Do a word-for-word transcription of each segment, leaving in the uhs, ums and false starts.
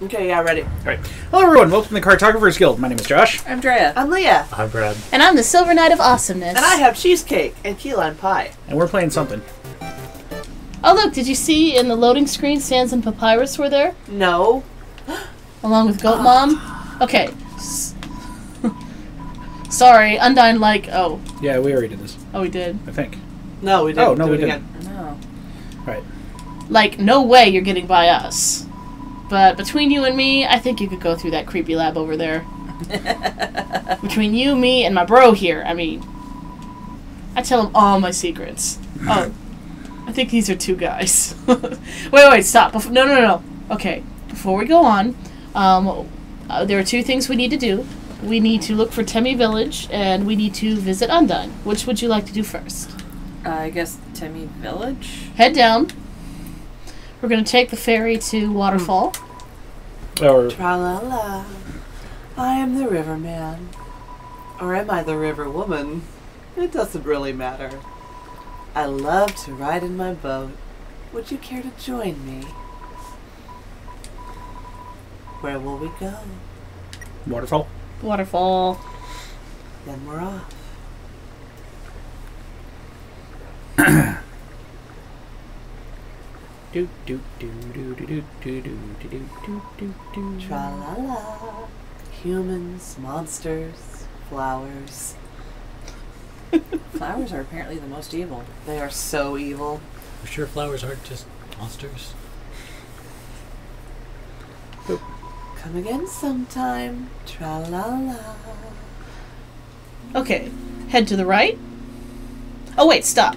Okay, yeah, ready. All right. Hello, everyone. Welcome to the Cartographer's Guild. My name is Josh. I'm Drea. I'm Leah. I'm Brad. And I'm the Silver Knight of Awesomeness. And I have cheesecake and key lime pie. And we're playing something. Oh, look. Did you see in the loading screen Sans and Papyrus were there? No. Along with Goat Mom? Okay. Sorry. Undyne, like, oh. Yeah, we already did this. Oh, we did? I think. No, we didn't. Oh, no, do we it didn't. Again. No. All right. Like, no way you're getting by us. But between you and me, I think you could go through that creepy lab over there. Between you, me, and my bro here, I mean, I tell him all my secrets. Oh, I think these are two guys. wait, wait, stop. Bef no, no, no, no. Okay, before we go on, um, uh, there are two things we need to do. We need to look for Temmie Village, and we need to visit Undyne. Which would you like to do first? Uh, I guess Temmie Village? Head down. We're going to take the ferry to Waterfall. Or Tra-la-la. I am the river man. Or am I the river woman? It doesn't really matter. I love to ride in my boat. Would you care to join me? Where will we go? Waterfall. Waterfall. Then we're off. Do do do do do do do do do do do do. Tra la la. Humans, monsters, flowers. Flowers are apparently the most evil. They are so evil. I'm sure flowers aren't just monsters. Oop. Come again sometime. Tra la la. Okay, head to the right. Oh wait, stop.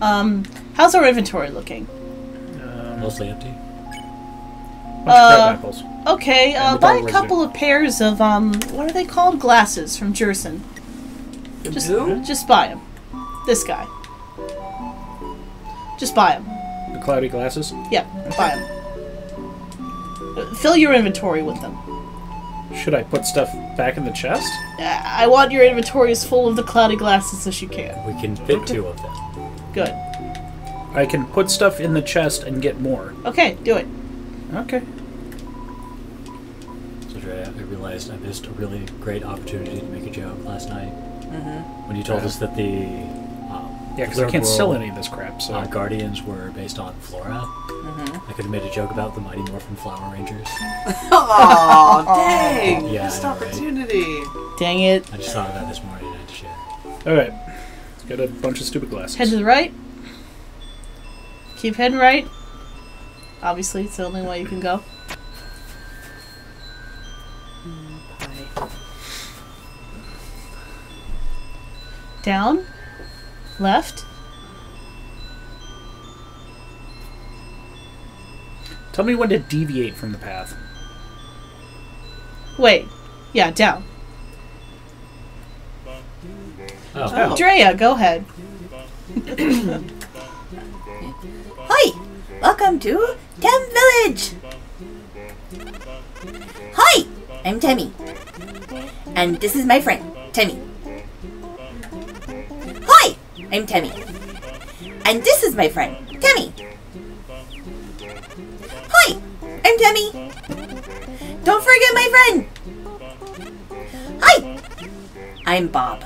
Um, how's our inventory looking? Mostly empty. Uh, okay, uh, buy a couple of pairs of, um, what are they called? Glasses from Gerson. Just, just buy them. This guy. Just buy them. The cloudy glasses? Yeah, buy them. Fill your inventory with them. Should I put stuff back in the chest? I want your inventory as full of the cloudy glasses as you can. We can fit two of them. Good. I can put stuff in the chest and get more. Okay, do it. Okay. So, Drea, I realized I missed a really great opportunity to make a joke last night. Mm-hmm. When you told uh, us that the... Um, yeah, because I can't sell any of this crap, so... Uh, Guardians were based on Flora. Mm-hmm. I could have made a joke about the Mighty Morphin Flower Rangers. Oh, dang! Yeah, missed opportunity. Right? Dang it. I just thought of that this morning and I had to share. Alright. Let's get a bunch of stupid glasses. Head to the right. Keep heading right. Obviously, it's the only way you can go. Mm, down. Left. Tell me when to deviate from the path. Wait. Yeah, down. Oh. Oh. Drea, go ahead. Hi! Welcome to Tem Village! Hi! I'm Temmie. And this is my friend, Temmie. Hi! I'm Temmie. And this is my friend, Temmie. Hi! I'm Temmie. Don't forget my friend! Hi! I'm Bob.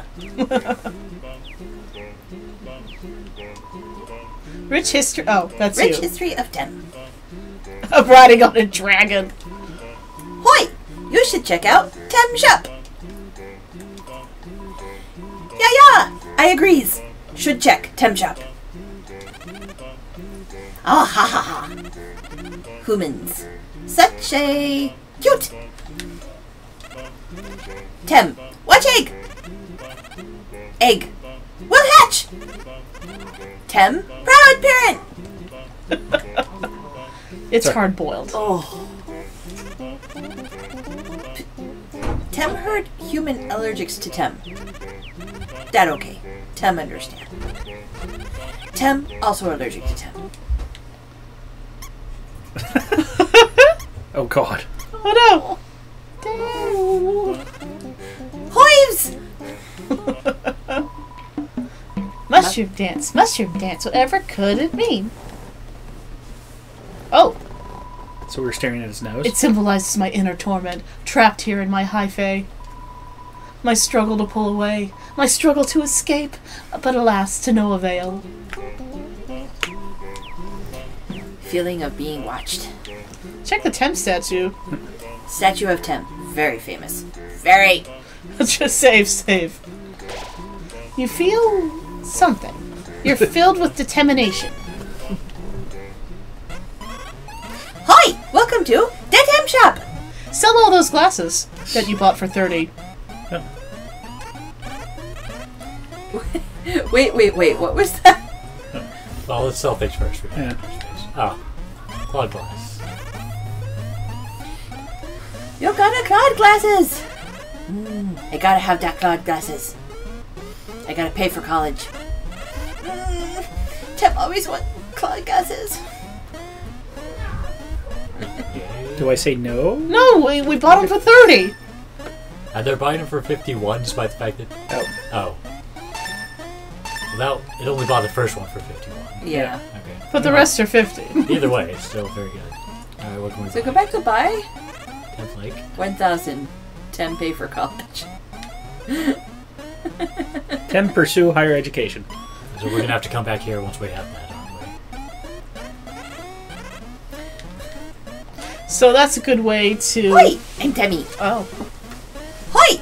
Rich history. Oh, that's Rich you. history of Tem. Of riding on a dragon. Hoi! You should check out Tem Shop. Yeah, yeah. I agrees. Should check Tem Shop. Ah ha ha ha. Humans, such a cute. Tem, watch egg. Egg, will hatch. Tem, proud parent. It's hard boiled. Oh. P Tem heard human allergics to Tem. That okay. Tem understand. Tem also allergic to Tem. Oh God. Oh no. Hoives. Mushroom dance, mushroom dance, whatever could it mean? Oh! So we were staring at his nose. It symbolizes my inner torment, trapped here in my hyphae. My struggle to pull away, my struggle to escape, but alas, to no avail. Feeling of being watched. Check the Tem statue. Statue of Tem. Very famous. Very! Just save, save. You feel something. You're filled with determination. Hi! Welcome to Dead M Shop! Sell all those glasses that you bought for thirty. Oh. Wait, wait, wait, what was that? Well, let's sell things first. Yeah. Oh. Cloud glass. You gotta cloud glasses! Mm. I gotta have that cloud glasses. I gotta pay for college. Mm. Tem always want cloud glasses. Do I say no? No, we, we bought them for thirty! Uh, they're buying them for fifty-one, despite the fact that... Oh. Oh. Well, that, it only bought the first one for fifty-one. Yeah. Yeah. Okay. But the no. rest are fifty. Either way, it's still very good. Alright, what can we So buy? Go back to buy? Temp like? one thousand. Tem pay for college. Tem pursue higher education. So we're going to have to come back here once we have that, aren't we? So that's a good way to... Hoi! I'm Temmie. Oh. Hoi!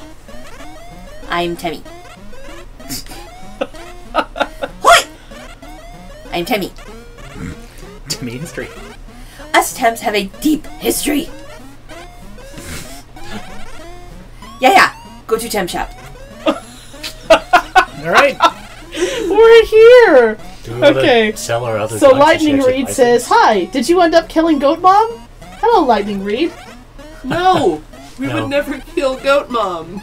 I'm Temmie. Hoi! I'm Temmie. Temmie history. Us Temps have a deep history. Yeah, yeah. Go to Tem Shop. All right. We're here. Do we okay. Sell our other so Lightning Reed says, "Hi. Did you end up killing Goat Mom? Hello, Lightning Reed." No, we no. would never kill Goat Mom.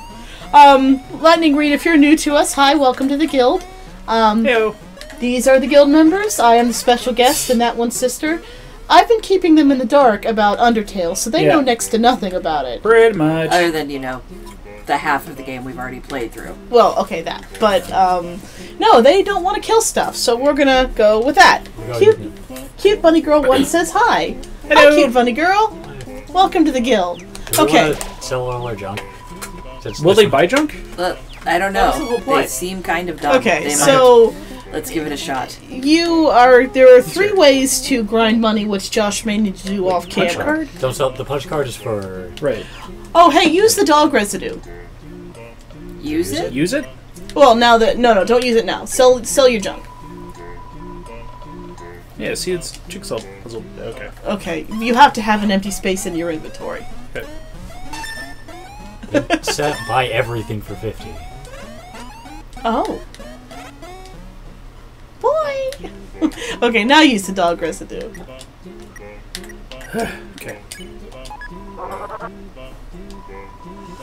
Um, Lightning Reed, if you're new to us, hi. Welcome to the guild. Um, Hello. These are the guild members. I am the special guest, and that one's sister. I've been keeping them in the dark about Undertale, so they yeah. know next to nothing about it. Pretty much. Other than, you know, the half of the game we've already played through. Well, okay, that. But, um, no, they don't want to kill stuff, so we're gonna go with that. Cute, cute bunny girl one says hi. Hello. Hi, cute bunny girl. Hi. Welcome to the guild. Do okay. Sell all our junk. Will they one? buy junk? Well, I don't know. The they seem kind of dumb. Okay, they so... Might. Let's give it a shot. You are. There are three ways to grind money, which Josh may need to do off camera. Don't sell the punch card is for right. Oh, hey, use the dog residue. Use, use it? it. Use it. Well, now that no, no, don't use it now. Sell, sell your junk. Yeah. See, it's jigsaw puzzle. Okay. Okay. You have to have an empty space in your inventory. Okay. Set, buy everything for fifty. Oh. Boy! Okay, now use the dog residue. Okay.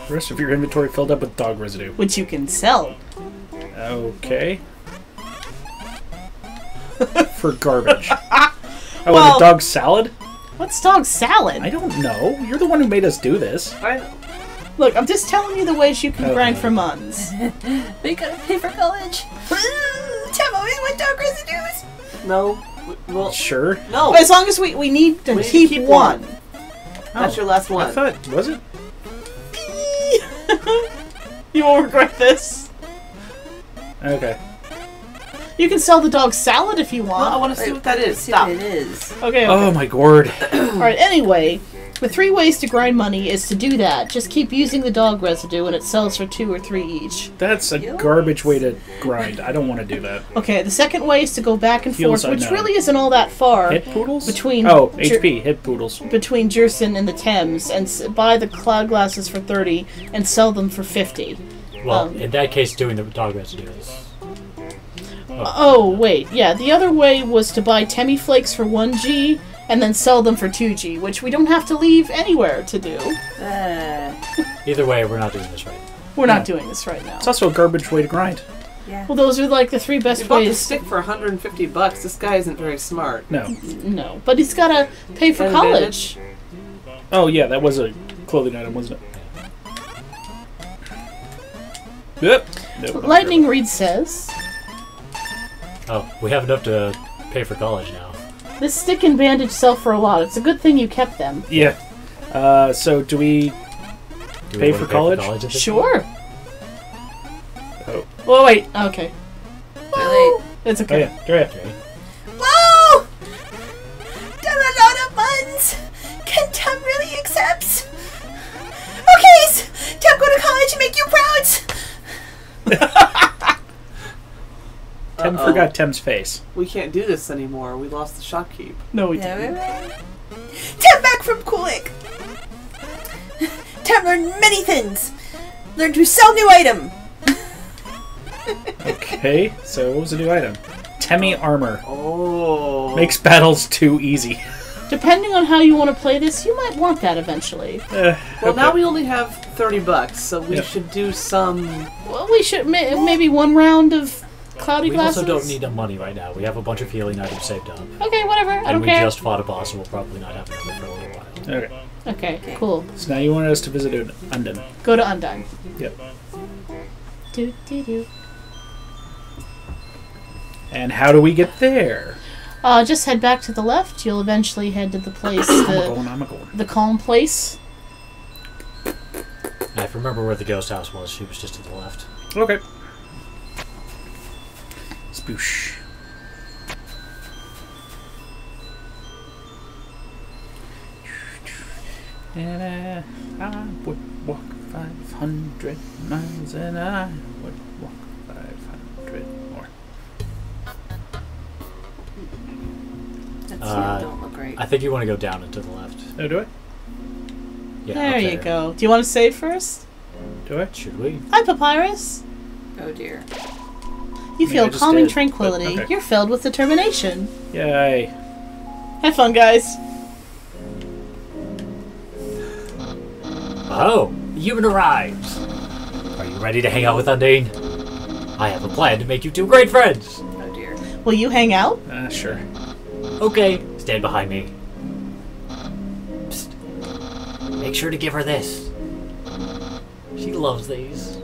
The rest of your inventory filled up with dog residue. Which you can sell. Okay. For garbage. I well, want a dog salad? What's dog salad? I don't know. You're the one who made us do this. I Look, I'm just telling you the ways you can okay. grind for muns. We gotta pay for college. Tem always want dog residues. No. Well, sure. No. But as long as we we need to we keep, keep one. one. Oh, that's your last one. I thought was it? You won't regret this. Okay. You can sell the dog salad if you want. No, I want to see what that is. Stop. It is. Okay, okay. Oh my gourd. All right. Anyway, the three ways to grind money is to do that. Just keep using the dog residue, and it sells for two or three each. That's a Yikes. garbage way to grind. I don't want to do that. Okay, the second way is to go back and Feels forth, unknown. which really isn't all that far. Hit poodles? Between oh, H P, hit poodles. Between Gerson and the Thames, and s buy the cloud glasses for thirty, and sell them for fifty. Well, um, in that case, doing the dog residue is... Oh, oh wait, yeah. The other way was to buy Temmie Flakes for one G, and then sell them for two G, which we don't have to leave anywhere to do. Uh. Either way, we're not doing this right. We're yeah. not doing this right now. It's also a garbage way to grind. Yeah. Well, those are like the three best you ways. You bought the stick for one hundred fifty bucks. This guy isn't very smart. No. No, but he's got to pay for college. Advantage. Oh, yeah, that was a clothing item, wasn't it? Yep. Nope, Lightning Reed says... Oh, we have enough to pay for college now. This stick and bandage sell for a lot. It's a good thing you kept them. Yeah. Uh, so do we, do we pay, for pay for college? Sure. Oh. Oh, wait. Okay. Whoa. It's okay. Oh, yeah. You're after me. Whoa! There are a lot of buns! Can Tem really accept? Okay! Tem, go to college and make you proud! Tem uh -oh. forgot Tem's face. We can't do this anymore. We lost the shopkeep. No, we no, didn't. Tem back from Kulik! Tem learned many things! Learned to sell new item! Okay, so what was the new item? Temmie armor. Oh. Makes battles too easy. Depending on how you want to play this, you might want that eventually. Uh, well, okay. Now we only have thirty bucks, so we yep. should do some... Well, we should may maybe one round of cloudy we glasses? We also don't need the money right now. We have a bunch of healing items saved up. Okay, whatever. I don't care. And we just fought a boss, and we'll probably not have another for a little while. Okay. Okay, cool. So now you want us to visit Undyne. Go to Undyne. Yep. Do, do, do. And how do we get there? Uh, just head back to the left. You'll eventually head to the place, the, I'm going, I'm going. the calm place. I remember where the ghost house was. She was just to the left. Okay. Spoosh. And uh, I would walk five hundred miles, and I would walk five hundred more. Uh, don't look right. I think you want to go down and to the left. Oh, do I? Yeah, there you go. Do you want to save first? Do I? Should we? Hi, Papyrus. Oh, dear. You I feel mean, calming did, tranquility. But, okay. You're filled with determination. Yay. Have fun, guys. Oh, human arrives. Are you ready to hang out with Undyne? I have a plan to make you two great friends. Oh, dear. Will you hang out? Uh, sure. Okay, stand behind me. Psst. Make sure to give her this. She loves these.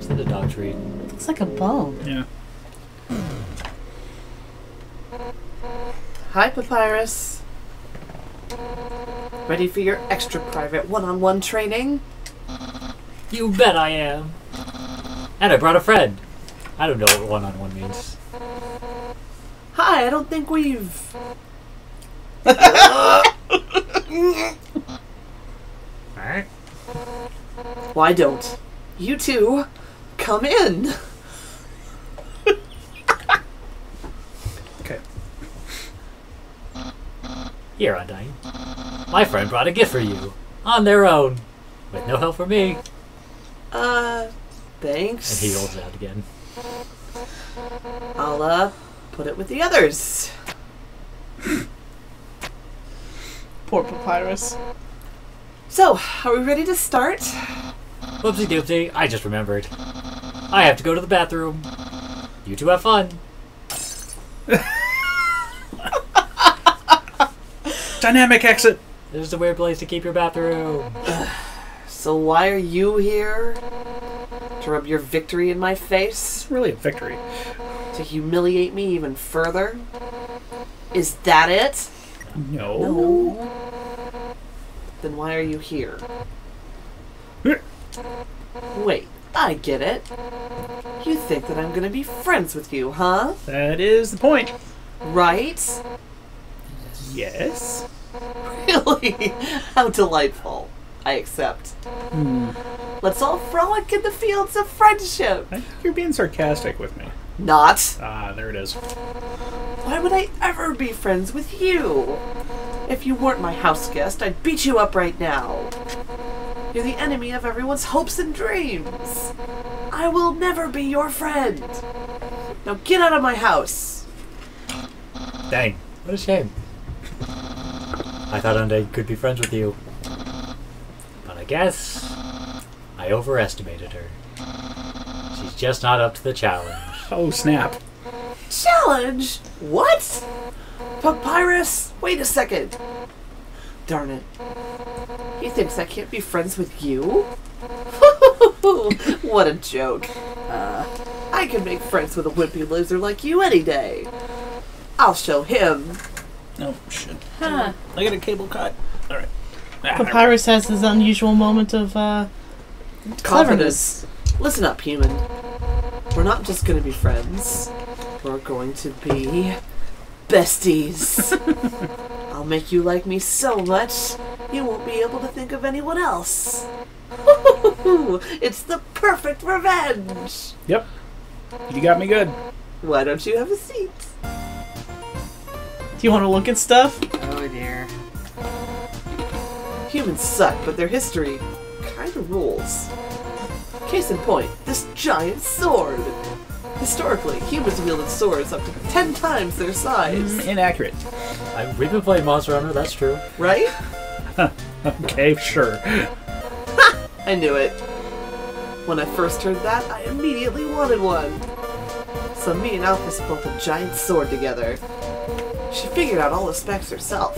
Is that a dog treat? It looks like a bone. Yeah. Hi, Papyrus. Ready for your extra private one-on-one training? You bet I am. And I brought a friend. I don't know what one-on-one means. Hi, I don't think we've... Alright. Why don't you two come in? Okay. Here, Undyne. My friend brought a gift for you. On their own. With no help from me. Uh, thanks. And he holds out again. I'll, uh... put it with the others. Poor Papyrus. So, are we ready to start? Whoopsie doopsie, I just remembered. I have to go to the bathroom. You two have fun. Dynamic exit. This is a weird place to keep your bathroom. So why are you here? To rub your victory in my face? It's really a victory. To humiliate me even further? Is that it? No. No. Then why are you here? Wait, I get it. You think that I'm gonna be friends with you, huh? That is the point. Right? Yes. Really? How delightful. I accept. Hmm. Let's all frolic in the fields of friendship. I think you're being sarcastic with me. Not. Ah, there it is. Why would I ever be friends with you? If you weren't my house guest, I'd beat you up right now. You're the enemy of everyone's hopes and dreams. I will never be your friend. Now get out of my house. Dang. What a shame. I thought Undyne could be friends with you. But I guess... I overestimated her. She's just not up to the challenge. Oh, snap. Challenge? What? Papyrus? Wait a second. Darn it. He thinks I can't be friends with you? What a joke. Uh, I can make friends with a wimpy loser like you any day. I'll show him. No, shit. Huh. I got a cable cut. All right. Ah, Papyrus has his unusual moment of uh, cleverness. Listen up, human. We're not just going to be friends. We're going to be besties. I'll make you like me so much, you won't be able to think of anyone else. It's the perfect revenge! Yep. You got me good. Why don't you have a seat? Do you want to look at stuff? Oh dear. Humans suck, but their history kind of rules. Case in point, this giant sword! Historically, humans wielded swords up to ten times their size. Mm, inaccurate. I, we've been playing Monster Hunter, that's true. Right? Okay, sure. Ha! I knew it. When I first heard that, I immediately wanted one. So me and Alphys built a giant sword together. She figured out all the specs herself.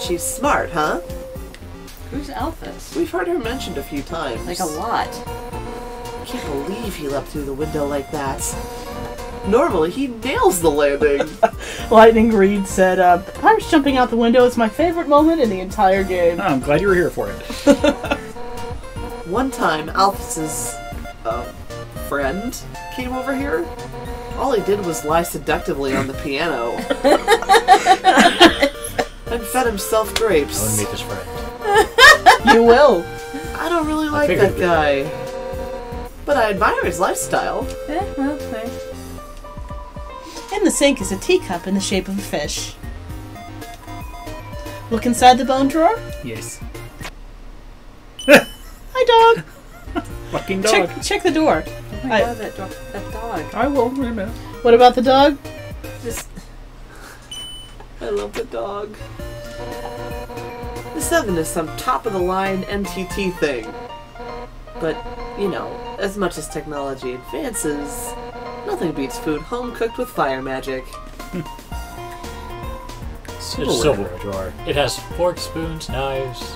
She's smart, huh? Who's Alphys? We've heard her mentioned a few times. Like a lot. I can't believe he leapt through the window like that. Normally, he nails the landing. Lightning Reed said, uh, Papyrus jumping out the window is my favorite moment in the entire game. Oh, I'm glad you were here for it. One time, Alphys's uh, friend came over here. All he did was lie seductively on the piano and fed himself grapes. I want to meet his friend. You will. I don't really like that guy. That. But I admire his lifestyle. Yeah, well, fair. In the sink is a teacup in the shape of a fish. Look inside the bone drawer? Yes. Hi, dog! Fucking dog. Check, check the door. Oh my I, god, that, do that dog. I will, wait a minute. What about the dog? Just... I love the dog. This oven is some top-of-the-line M T T thing. But... you know, as much as technology advances, nothing beats food home-cooked with fire magic. Silverware drawer. It has forks, spoons, knives,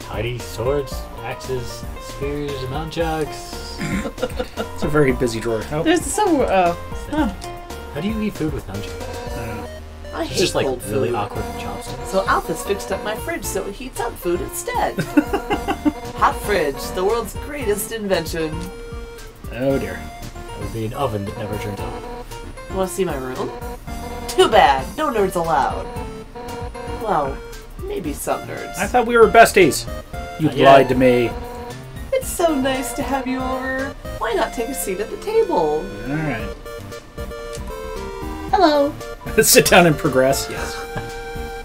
tidy swords, axes, spears, and mount jugs. It's a very busy drawer. Oh. There's the silverware. Oh. Oh. How do you eat food with mount jugs? I it's hate just like cold really food. Awkward chopsticks. So Alphys fixed up my fridge so it heats up food instead. Hot fridge, the world's greatest invention. Oh dear. That would be an oven that never turned on. You want to see my room? Too bad. No nerds allowed. Well, maybe some nerds. I thought we were besties. You Not lied yet. to me. It's so nice to have you over. Why not take a seat at the table? Alright. Hello. Let's sit down and progress. Yes.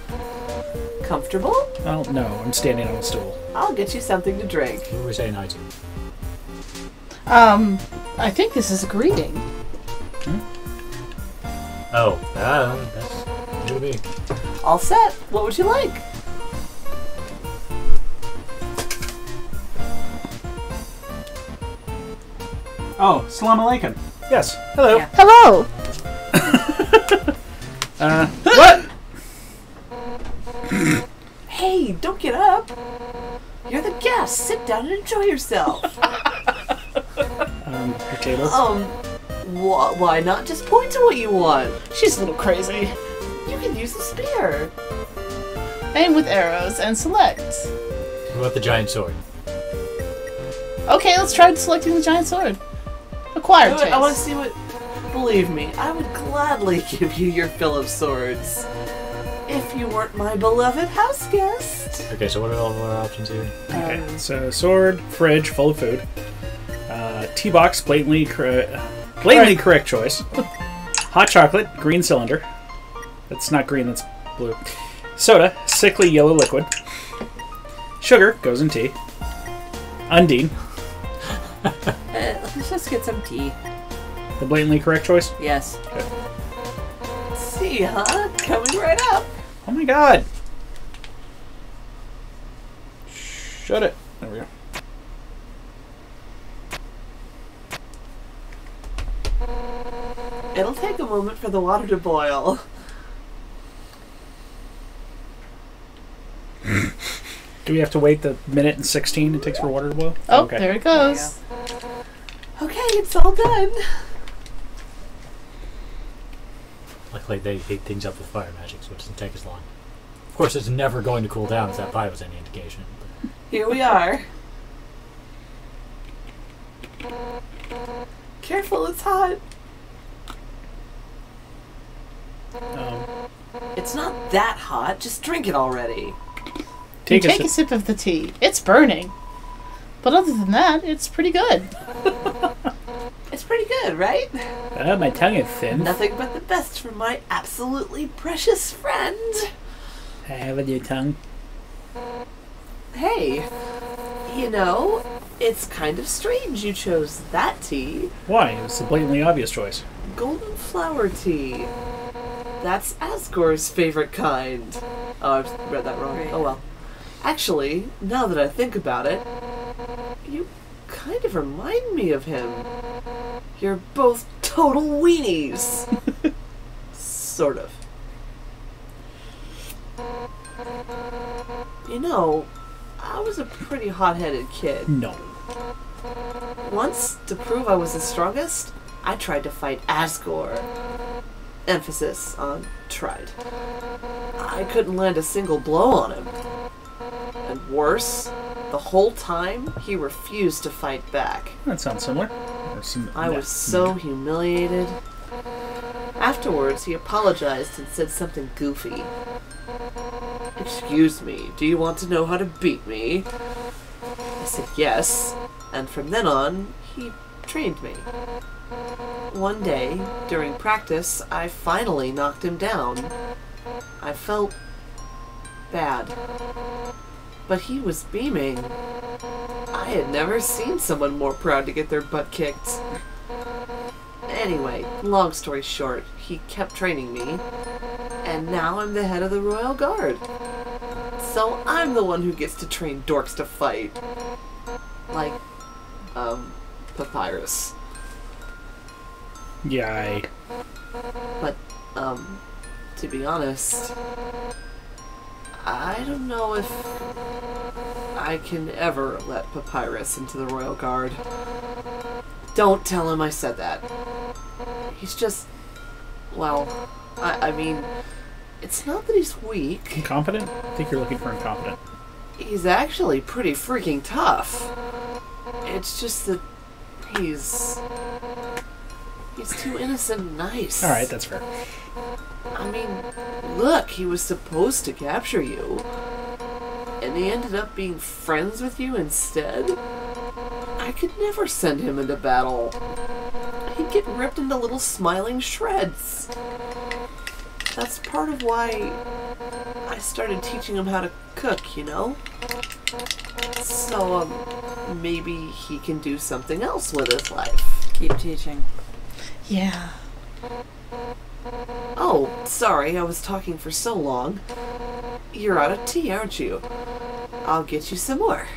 Comfortable? Oh, no. I'm standing on a stool. I'll get you something to drink. What were we saying I do? Um, I think this is a greeting. Hmm? Oh. Ah, uh, that's what it would be. All set. What would you like? Oh, salam alaikum. Yes. Hello. Yeah. Hello. Uh, what? Hey, don't get up. You're the guest. Sit down and enjoy yourself. um, potatoes? Um, wh why not just point to what you want? She's a little crazy. You can use the spear. Aim with arrows and select. What about the giant sword? Okay, let's try selecting the giant sword. Acquired taste. I want to see what... Believe me, I would gladly give you your fill of swords if you weren't my beloved house guest. Okay, so what are all of our options here? Okay, um, so sword, fridge, full of food, uh, tea box, blatantly, cor blatantly right. correct choice, hot chocolate, green cylinder. That's not green, that's blue. Soda, sickly yellow liquid. Sugar goes in tea. Undyne. uh, let's just get some tea. The blatantly correct choice? Yes. Okay. See, huh? Coming right up. Oh my god. Shut it. There we go. It'll take a moment for the water to boil. Do we have to wait the minute and sixteen it takes for water to boil? Oh, okay. There it goes. There okay, it's all done. I've played, they heat things up with fire magic, so it doesn't take as long. Of course, it's never going to cool down, if that pie was any indication. But. Here we are. Careful, it's hot. Um, it's not that hot. Just drink it already. Take, a, take si a sip of the tea. It's burning. But other than that, it's pretty good. It's pretty good, right? Uh, my tongue is thin. Nothing but the best for my absolutely precious friend. I have a new tongue. Hey, you know, it's kind of strange you chose that tea. Why? It's a blatantly obvious choice. Golden flower tea. That's Asgore's favorite kind. Oh, I read that wrong. Oh well. Actually, now that I think about it, you kind of remind me of him. You're both total weenies. Sort of. You know, I was a pretty hot-headed kid. No. Once, to prove I was the strongest, I tried to fight Asgore. Emphasis on tried. I couldn't land a single blow on him. And worse, the whole time, he refused to fight back. That sounds similar. I was so humiliated. Afterwards, he apologized and said something goofy. Excuse me, do you want to know how to beat me? I said yes, and from then on, he trained me. One day, during practice, I finally knocked him down. I felt bad. But he was beaming. I had never seen someone more proud to get their butt kicked. Anyway, long story short, he kept training me, and now I'm the head of the Royal Guard. So I'm the one who gets to train dorks to fight. Like, um, Papyrus. Yay. But, um, to be honest, I don't know if I can ever let Papyrus into the Royal Guard. Don't tell him I said that. He's just, well, I, I mean, it's not that he's weak. Incompetent? I think you're looking for incompetent. He's actually pretty freaking tough. It's just that he's... he's too innocent and nice. Alright, that's fair. I mean, look, he was supposed to capture you. And he ended up being friends with you instead. I could never send him into battle. He'd get ripped into little smiling shreds. That's part of why I started teaching him how to cook, you know? So, um, maybe he can do something else with his life. Keep teaching. Yeah. Oh, sorry, I was talking for so long. You're out of tea, aren't you? I'll get you some more.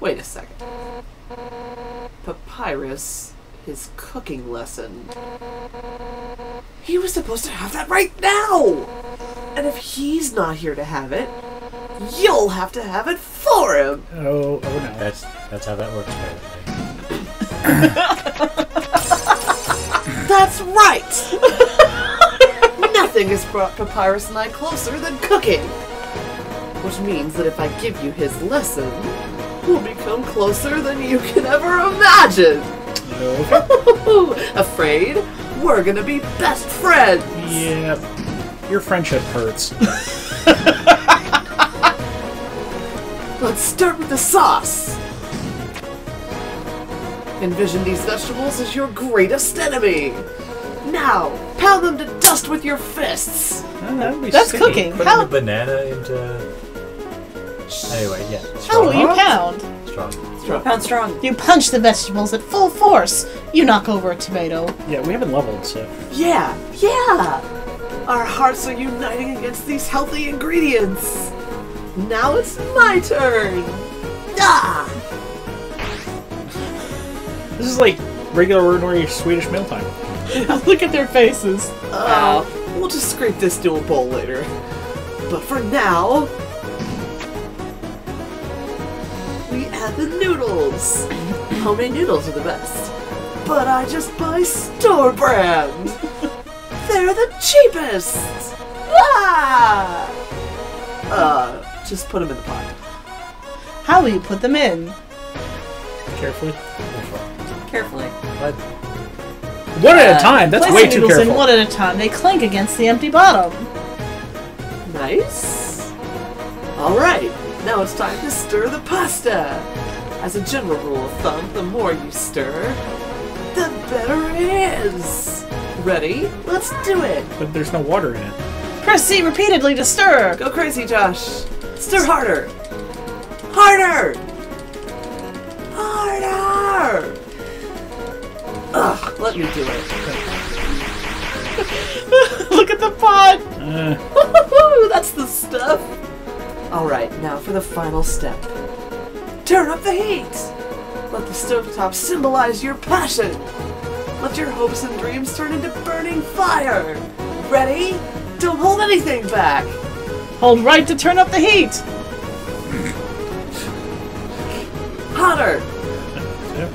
Wait a second. Papyrus, his cooking lesson. He was supposed to have that right now! And if he's not here to have it, you'll have to have it for him! Oh, oh no. That's, that's how that works, right? That's right! Nothing has brought Papyrus and I closer than cooking! Which means that if I give you his lesson, we'll become closer than you can ever imagine! Okay. Afraid? We're gonna be best friends! Yeah, your friendship hurts. Let's start with the sauce! Envision these vegetables as your greatest enemy! Now, pound them to dust with your fists! Oh, that'd be That's sticky. Cooking! Putting How? the banana into... Anyway, yeah. How will you pound? Strong. Strong. Pound strong. You punch the vegetables at full force. You knock over a tomato. Yeah, we haven't leveled, so. Yeah, yeah. Our hearts are uniting against these healthy ingredients. Now it's my turn. Ah! This is like regular, ordinary Swedish mealtime. Look at their faces. Uh, wow. We'll just scrape this to a bowl later. But for now. We add the noodles! Homemade noodles are the best. But I just buy store brand! They're the cheapest! Ah! Uh, just put them in the pot. How will you put them in? Carefully. Carefully. What? One at a time? That's way too careful. In one at a time. They clink against the empty bottom. Nice. Alright, now it's time to stir the pasta. As a general rule of thumb, the more you stir, the better it is. Ready? Let's do it. But there's no water in it. Press C repeatedly to stir. Go crazy, Josh. Stir harder. Harder! Harder! Ugh, let me do it. Look at the pot! Uh. That's the stuff! Alright, now for the final step. Turn up the heat! Let the stovetop symbolize your passion! Let your hopes and dreams turn into burning fire! Ready? Don't hold anything back! Hold right to turn up the heat! Hotter! Yep.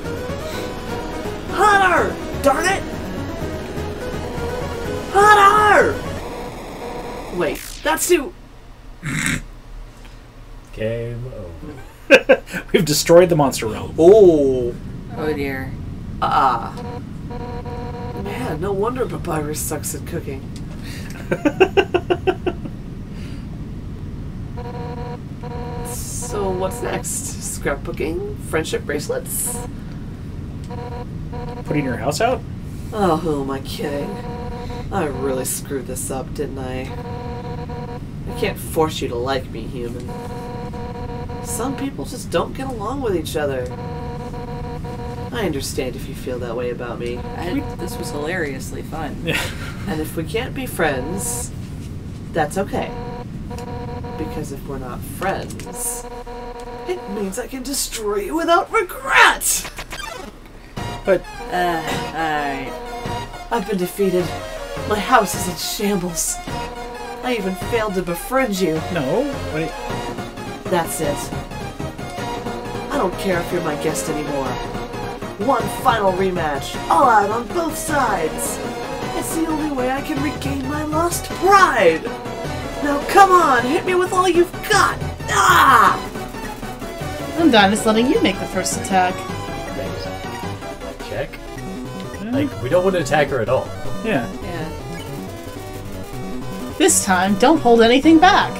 Hotter! Darn it! Hotter! Wait, that's too... Game over. We've destroyed the monster realm. Oh! Oh dear. Ah. Uh, man, no wonder Papyrus sucks at cooking. So what's next? Scrapbooking? Friendship bracelets? Putting your house out? Oh, who am I kidding? I really screwed this up, didn't I? I can't force you to like me, human. Some people just don't get along with each other. I understand if you feel that way about me. And this was hilariously fun. And if we can't be friends, that's okay. Because if we're not friends, it means I can destroy you without regret! But... Uh, alright. I've been defeated. My house is in shambles. I even failed to befriend you. No, wait. That's it. I don't care if you're my guest anymore. One final rematch, all out on both sides. It's the only way I can regain my lost pride. Now come on, hit me with all you've got! Ah! Undyne is letting you make the first attack. Check. Mm-hmm. Like, we don't want to attack her at all. Yeah. Yeah. This time, don't hold anything back.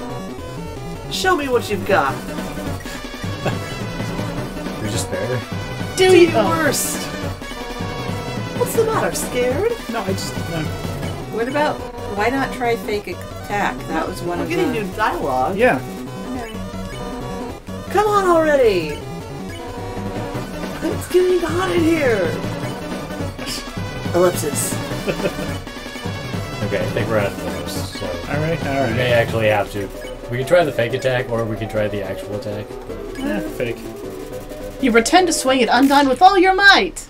Show me what you've got. You're just there. Do, Do your oh. worst. What's the matter? Scared? No, I just. No. What about? Why not try fake attack? That was one We're of the. We're getting new dialogue. Yeah. Come on already! It's getting hot in here! Ellipsis. Okay, I think we're out of those. So alright, alright. We may actually have to. We can try the fake attack, or we can try the actual attack. Yeah, fake. You pretend to swing at Undyne with all your might!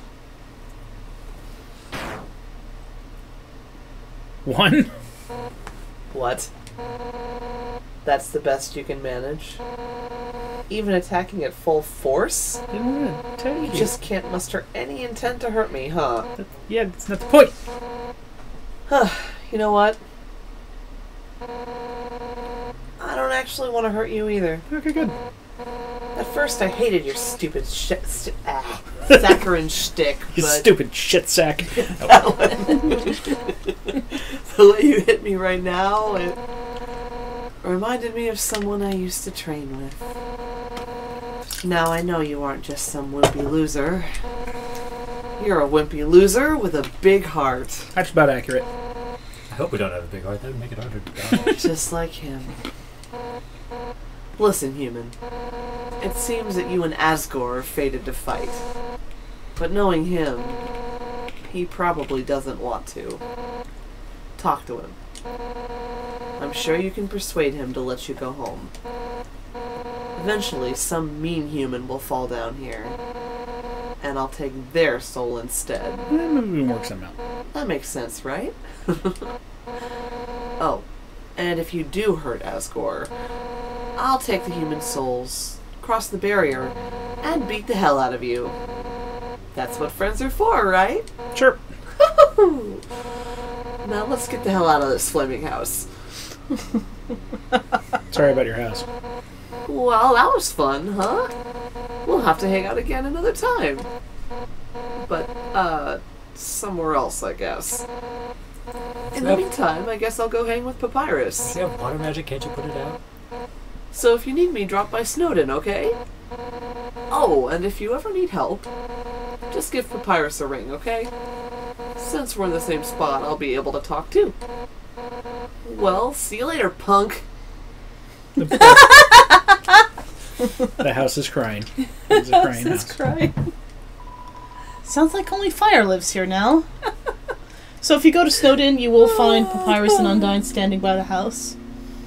One? What? That's the best you can manage? Even attacking at full force? Yeah, you just can't muster any intent to hurt me, huh? That, yeah, that's not the point! Huh, you know what? I don't actually want to hurt you either. Okay, good. At first I hated your stupid shit... St ah, saccharine shtick, but... You stupid shit sack! The way you hit me right now, it... reminded me of someone I used to train with. Now I know you aren't just some wimpy loser. You're a wimpy loser with a big heart. That's about accurate. I hope we don't have a big heart. That would make it harder to die. Just like him. Listen, human. It seems that you and Asgore are fated to fight. But knowing him, he probably doesn't want to. Talk to him. I'm sure you can persuade him to let you go home. Eventually, some mean human will fall down here, and I'll take their soul instead. Maybe we can work something out. That makes sense, right? Oh, and if you do hurt Asgore, I'll take the human souls, cross the barrier, and beat the hell out of you. That's what friends are for, right? Sure. Now let's get the hell out of this flaming house. Sorry about your house. Well, that was fun, huh? We'll have to hang out again another time. But, uh, somewhere else, I guess. In the meantime, I guess I'll go hang with Papyrus. If you have water magic, can't you put it out? So if you need me, drop by Snowdin, okay? Oh, and if you ever need help, just give Papyrus a ring, okay? Since we're in the same spot, I'll be able to talk too. Well, see you later, punk. The house is crying. It's a crying house. Is crying. Sounds like only fire lives here now. So if you go to Snowdin, you will find Papyrus and Undyne standing by the house.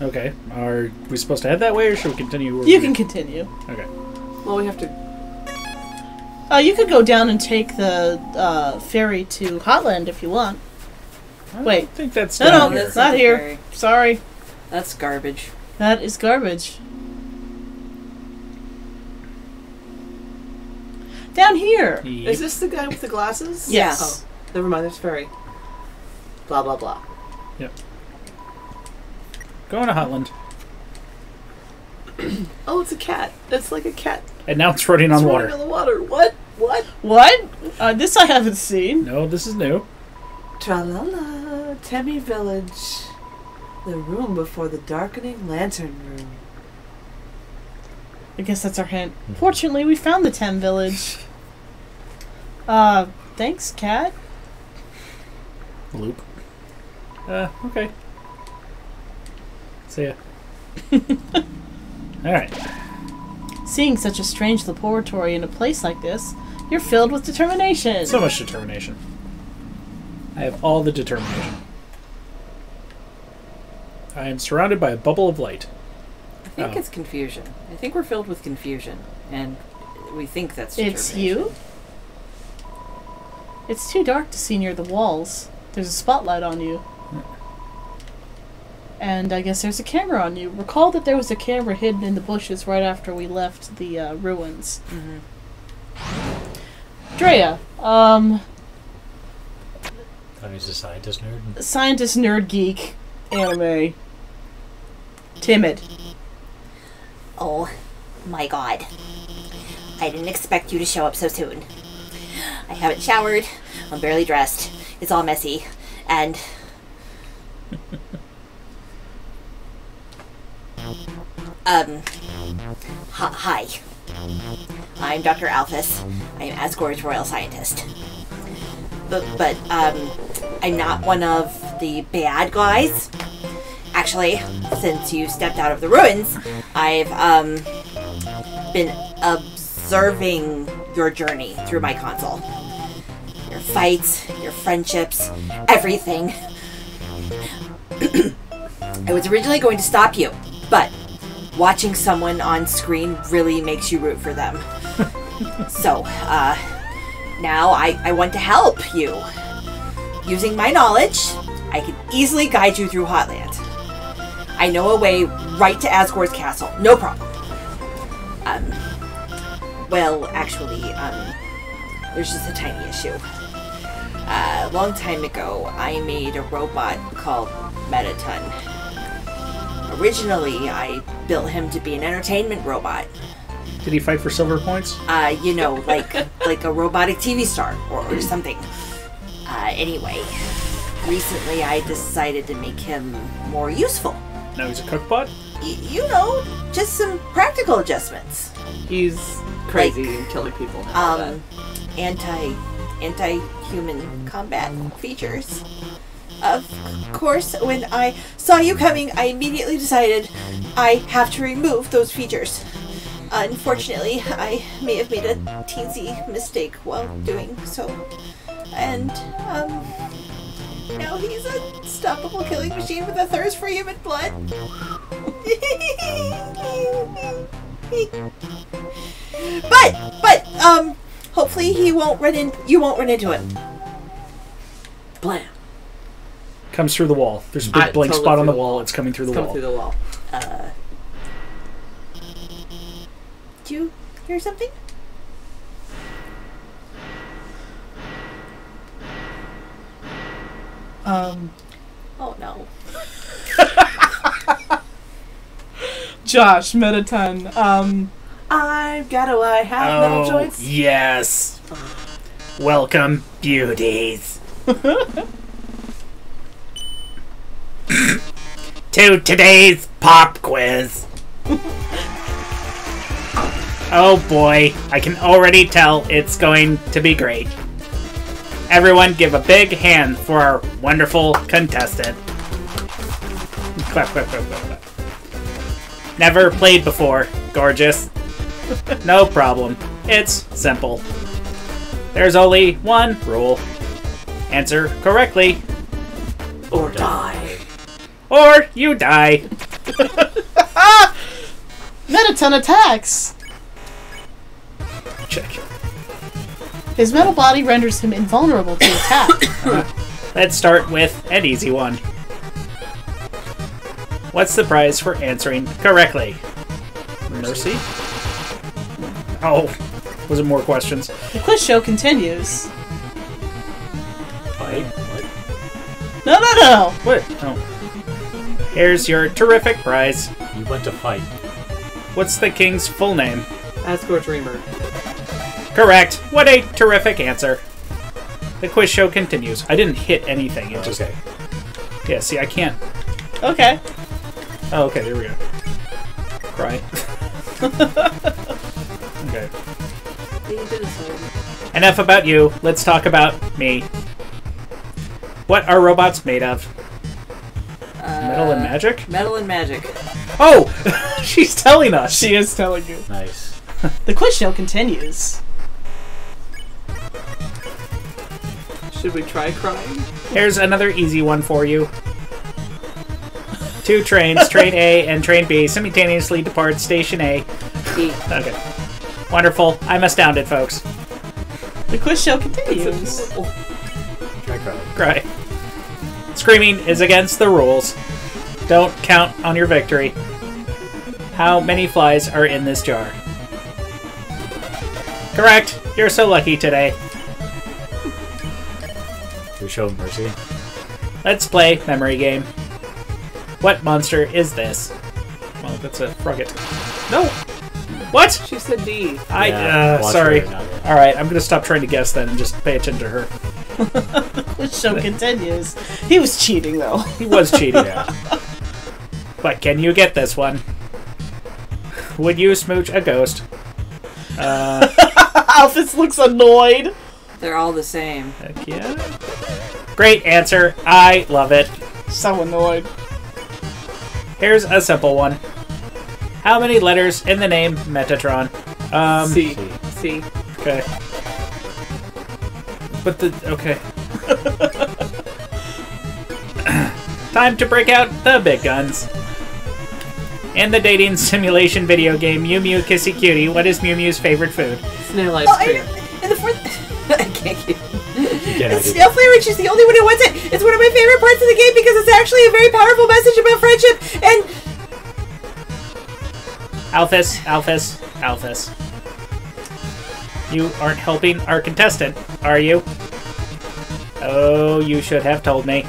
Okay. Are we supposed to head that way, or should we continue? You can continue. Okay. Well, we have to... Uh, you could go down and take the uh, ferry to Hotland if you want. I Wait. I think that's not No, no, here. That's not here. Ferry. Sorry. That's garbage. That is garbage. Down here. Yep. Is this the guy with the glasses? Yes. Oh, never mind, there's ferry. Blah, blah, blah. Yep. Going to Hotland. Oh, it's a cat. That's like a cat. And now it's running on it's water. Running on the water. What? What? What? Uh, this I haven't seen. No, this is new. Tra-la-la, Temmie Village. The room before the darkening lantern room. I guess that's our hint. Fortunately, we found the Temmie Village. Uh, thanks, cat. Loop. Uh, okay. See ya. Alright. Seeing such a strange laboratory in a place like this, you're filled with determination. So much determination. I have all the determination. I am surrounded by a bubble of light. I think oh. it's confusion. I think we're filled with confusion, and we think that's determination. It's you? It's too dark to see near the walls. There's a spotlight on you. And I guess there's a camera on you. Recall that there was a camera hidden in the bushes right after we left the uh, ruins. Mm-hmm. Drea, um... Oh, he's a scientist nerd. Scientist nerd geek. Anime. Timid. Oh my god. I didn't expect you to show up so soon. I haven't showered. I'm barely dressed. It's all messy. And... Um, hi. I'm Doctor Alphys. I'm Asgore's Royal Scientist. But, but, um, I'm not one of the bad guys. Actually, since you stepped out of the ruins, I've, um, been observing your journey through my console. Your fights, your friendships, everything. I was originally going to stop you, but... watching someone on screen really makes you root for them. So, uh, now I, I want to help you. Using my knowledge, I can easily guide you through Hotland. I know a way right to Asgore's castle, no problem. Um, well, actually, um, there's just a tiny issue. Uh, a long time ago, I made a robot called Mettaton. Originally, I built him to be an entertainment robot. Did he fight for silver points? Uh, you know, like like a robotic T V star or, or something. Uh, anyway, recently I decided to make him more useful. Now he's a cookbot? Y you know, just some practical adjustments. He's crazy like, and killing people. And um, anti anti-human combat features. Of course, when I saw you coming, I immediately decided I have to remove those features. Uh, unfortunately, I may have made a teensy mistake while doing so. And, um, now he's an unstoppable killing machine with a thirst for human blood. But, but, um, hopefully he won't run in, you won't run into him. Blam. Comes through the wall. There's a big I blank totally spot on the wall. wall. It's coming through it's the wall. Through the wall. Uh, do you hear something? Um, oh no. Josh, Mettaton. Um, I've got to, I have oh, metal joints. Yes. Welcome, beauties. To today's pop quiz. Oh boy, I can already tell it's going to be great. Everyone give a big hand for our wonderful contestant. Clap, clap, clap, clap, clap. Never played before, gorgeous. No problem. It's simple. There's only one rule. Answer correctly. Or die. Or you die. Mettaton attacks! Check it. His metal body renders him invulnerable to attack. uh, let's start with an easy one. What's the prize for answering correctly? Mercy? Oh, was it more questions? The quiz show continues. What? What? No, no, no! What? Oh. Here's your terrific prize. You went to fight. What's the king's full name? Asgore Dreemurr. Correct. What a terrific answer. The quiz show continues. I didn't hit anything. It just... Okay. Yeah, see, I can't... Okay. Oh, okay, there we go. Cry. Okay. Enough about you. Let's talk about me. What are robots made of? Uh, metal and magic? Metal and magic. Oh! She's telling us. She is telling you. Nice. The quiz show continues. Should we try crying? Here's another easy one for you. Two trains, train A and train B, simultaneously depart station A. E. Okay. Wonderful. I'm astounded, folks. The quiz show continues. Try crying. Cry. Screaming is against the rules. Don't count on your victory. How many flies are in this jar? Correct. You're so lucky today. We show mercy. Let's play memory game. What monster is this? Well, that's a frogget. No. What? She said D. I. Yeah, uh, sorry. Right now, yeah. All right, I'm gonna stop trying to guess then and just pay attention to her. The show continues. He was cheating though. He was cheating. Yeah. But can you get this one? Would you smooch a ghost? Uh, Alphys looks annoyed. They're all the same. Heck yeah. Great answer. I love it. So annoyed. Here's a simple one. How many letters in the name Metatron? Um, C. C. C. Okay. But the... Okay. Time to break out the big guns. In the dating simulation video game Mew Mew Kissy Cutie, what is Mew Mew's favorite food? Snail ice cream. Oh, in the fourth... I can't get it. It's snail flavor and she's the only one who wants it. It's one of my favorite parts of the game because it's actually a very powerful message about friendship and... Alphys, Alphys, Alphys. You aren't helping our contestant, are you? Oh, you should have told me.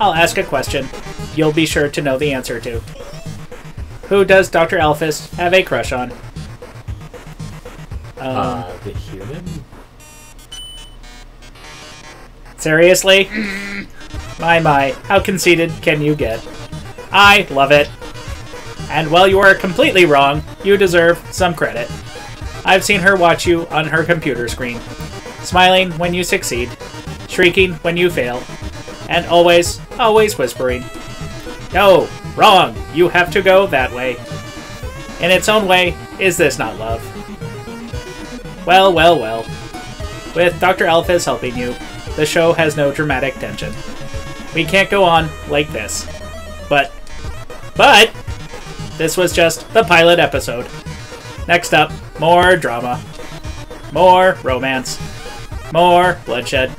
I'll ask a question. You'll be sure to know the answer to. Who does Doctor Alphys have a crush on? Um, uh, the human? Seriously? My, my, how conceited can you get? I love it. And while you are completely wrong, you deserve some credit. I've seen her watch you on her computer screen, smiling when you succeed, shrieking when you fail, and always, always whispering, "No, wrong, you have to go that way." In its own way, is this not love? Well, well, well. With Doctor Alphys helping you, the show has no dramatic tension. We can't go on like this. But, but, this was just the pilot episode. Next up, more drama. More romance. More bloodshed.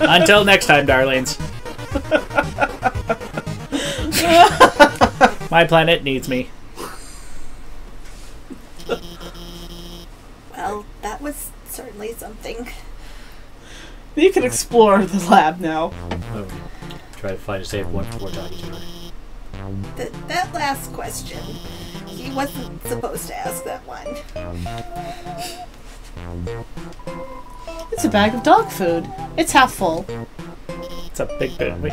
Until next time, darlings. My planet needs me. Well, that was certainly something. You can explore the lab now. Um, try to find a safe one before talking to her. Th that last question. He wasn't supposed to ask that one. It's a bag of dog food. It's half full. It's a big bit. Wait.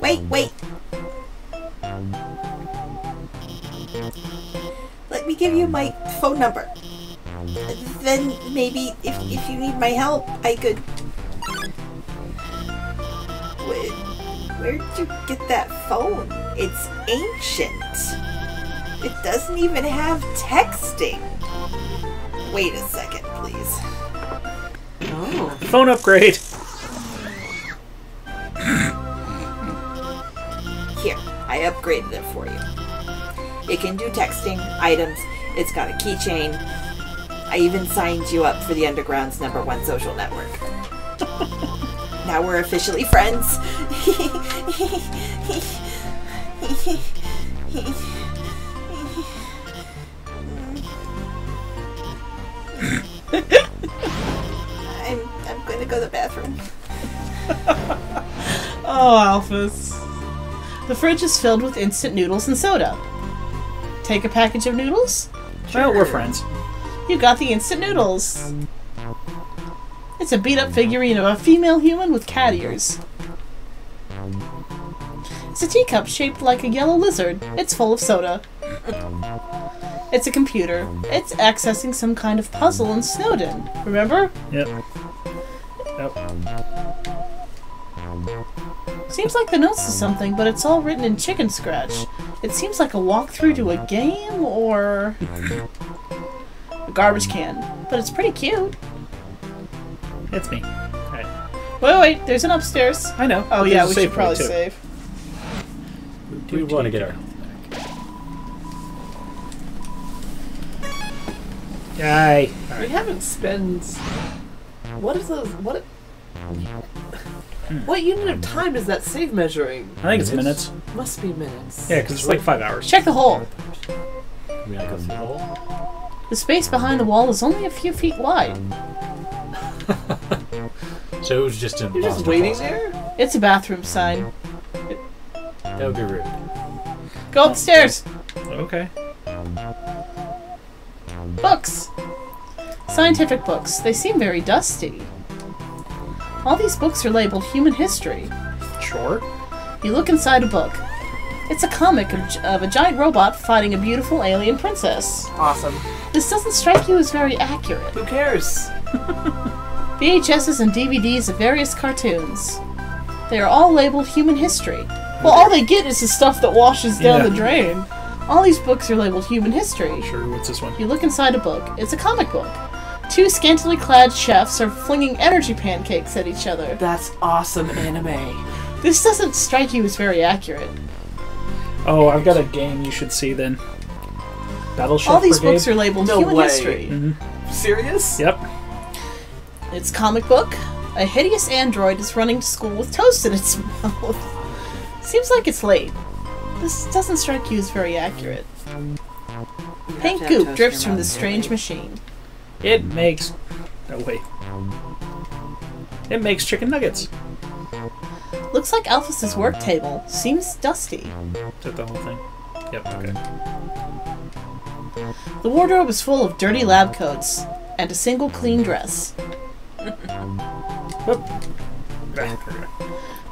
Wait, wait. Let me give you my phone number. Then maybe if, if you need my help, I could... Where, where'd you get that phone? It's ancient. It doesn't even have texting. Wait a second, please. Oh. Phone upgrade! Here, I upgraded it for you. It can do texting, items, it's got a keychain. I even signed you up for the Underground's number one social network. Now we're officially friends. I'm I'm going to go to the bathroom. Oh, Alphys. The fridge is filled with instant noodles and soda. Take a package of noodles? Sure. Well, we're friends. You got the instant noodles. It's a beat-up figurine of a female human with cat ears. It's a teacup shaped like a yellow lizard. It's full of soda. It's a computer. It's accessing some kind of puzzle in Snowdin. Remember? Yep. Yep. Seems like the notes to something, but it's all written in chicken scratch. It seems like a walkthrough to a game or... a garbage can. But it's pretty cute. It's me. Alright. Wait, wait, there's an upstairs. I know. Oh yeah, we should probably save. We want to get our... Right. We haven't spent. What is those? What? Hmm. What unit of time is that save measuring? I think it's, it's minutes. Must be minutes. Yeah, because it's like five hours. Check the hole. We gotta go through the hole. The space behind the wall is only a few feet wide. So it was just in. You're just waiting there. It's a bathroom sign. It... That would be rude. Go upstairs. Okay. Books! Scientific books. They seem very dusty. All these books are labeled human history. Sure. You look inside a book. It's a comic of, of a giant robot fighting a beautiful alien princess. Awesome. This doesn't strike you as very accurate. Who cares? V H Ss and D V Ds of various cartoons. They are all labeled human history. Well, all they get is the stuff that washes down yeah. the drain. All these books are labeled human history. Sure, what's this one? You look inside a book. It's a comic book. Two scantily clad chefs are flinging energy pancakes at each other. That's awesome anime. This doesn't strike you as very accurate. Oh, I've got a game you should see then. Battleship All these Brigade? Books are labeled no human way. History. Mm-hmm. Serious? Yep. It's comic book. A hideous android is running to school with toast in its mouth. Seems like it's late. This doesn't strike you as very accurate. Pink goop drips from the strange machine. It makes... No way. It makes chicken nuggets. Looks like Alphys' work table. Seems dusty. Is that the whole thing? Yep, okay. The wardrobe is full of dirty lab coats and a single clean dress.